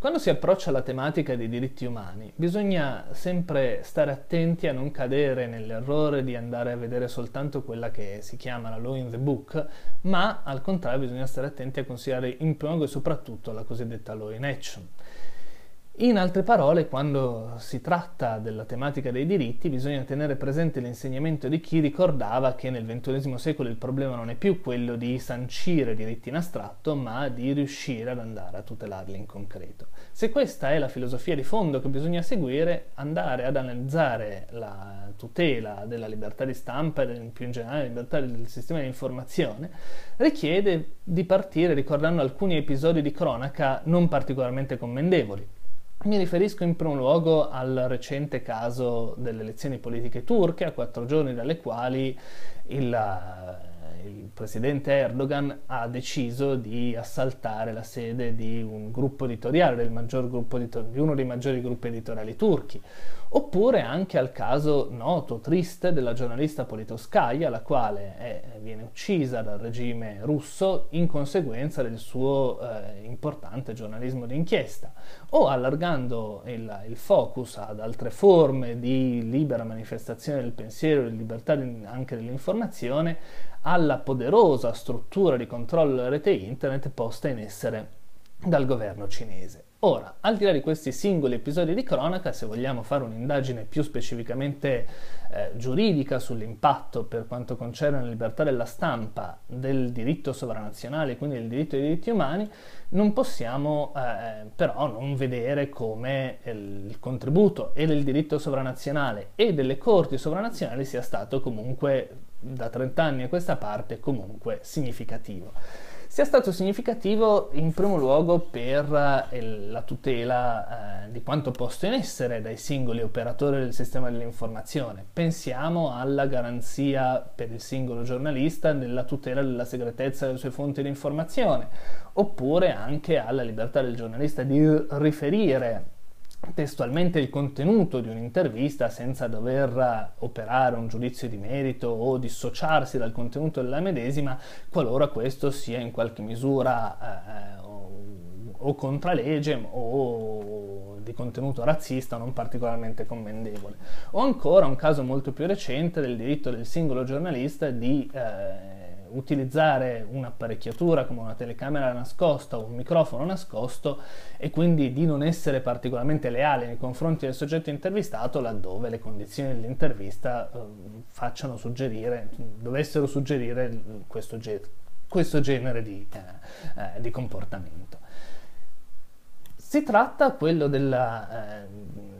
Quando si approccia alla tematica dei diritti umani, bisogna sempre stare attenti a non cadere nell'errore di andare a vedere soltanto quella che si chiama la law in the book, ma al contrario bisogna stare attenti a considerare in primo luogo e soprattutto la cosiddetta law in action. In altre parole, quando si tratta della tematica dei diritti, bisogna tenere presente l'insegnamento di chi ricordava che nel XXI secolo il problema non è più quello di sancire diritti in astratto, ma di riuscire ad andare a tutelarli in concreto. Se questa è la filosofia di fondo che bisogna seguire, andare ad analizzare la tutela della libertà di stampa e più in generale la libertà del sistema di informazione richiede di partire ricordando alcuni episodi di cronaca non particolarmente commendevoli. Mi riferisco in primo luogo al recente caso delle elezioni politiche turche, a 4 giorni dalle quali il presidente Erdogan ha deciso di assaltare la sede di un gruppo editoriale, di uno dei maggiori gruppi editoriali turchi. Oppure anche al caso noto, triste, della giornalista Politovskaia, la quale viene uccisa dal regime russo in conseguenza del suo importante giornalismo d'inchiesta, o allargando il focus ad altre forme di libera manifestazione del pensiero e libertà anche dell'informazione alla poderosa struttura di controllo della rete internet posta in essere dal governo cinese. Ora, al di là di questi singoli episodi di cronaca, se vogliamo fare un'indagine più specificamente giuridica sull'impatto per quanto concerne la libertà della stampa del diritto sovranazionale, quindi del diritto ai diritti umani, non possiamo però non vedere come il contributo e del diritto sovranazionale e delle corti sovranazionali sia stato comunque, da 30 anni a questa parte, comunque significativo. Sia stato significativo in primo luogo per la tutela di quanto posto in essere dai singoli operatori del sistema dell'informazione. Pensiamo alla garanzia per il singolo giornalista nella tutela della segretezza delle sue fonti di informazione, oppure anche alla libertà del giornalista di riferire testualmente il contenuto di un'intervista senza dover operare un giudizio di merito o dissociarsi dal contenuto della medesima qualora questo sia in qualche misura o contralegge o di contenuto razzista non particolarmente commendevole, o ancora un caso molto più recente del diritto del singolo giornalista di utilizzare un'apparecchiatura come una telecamera nascosta o un microfono nascosto e quindi di non essere particolarmente leale nei confronti del soggetto intervistato laddove le condizioni dell'intervista dovessero suggerire questo genere di comportamento. Si tratta quello della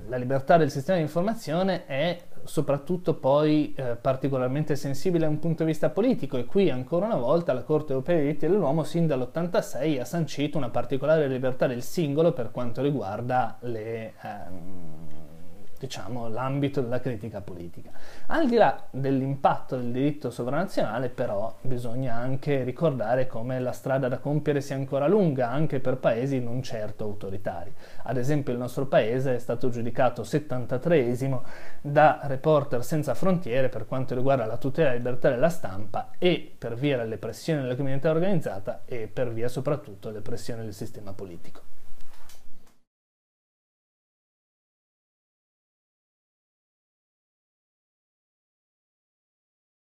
la libertà del sistema di informazione è soprattutto poi particolarmente sensibile da un punto di vista politico, e qui ancora una volta la Corte Europea dei diritti dell'uomo sin dall'86 ha sancito una particolare libertà del singolo per quanto riguarda l'ambito della critica politica. Al di là dell'impatto del diritto sovranazionale, però, bisogna anche ricordare come la strada da compiere sia ancora lunga, anche per paesi non certo autoritari. Ad esempio il nostro paese è stato giudicato 73esimo da Reporter senza frontiere per quanto riguarda la tutela della libertà della stampa, e per via delle pressioni della criminalità organizzata e per via soprattutto delle pressioni del sistema politico.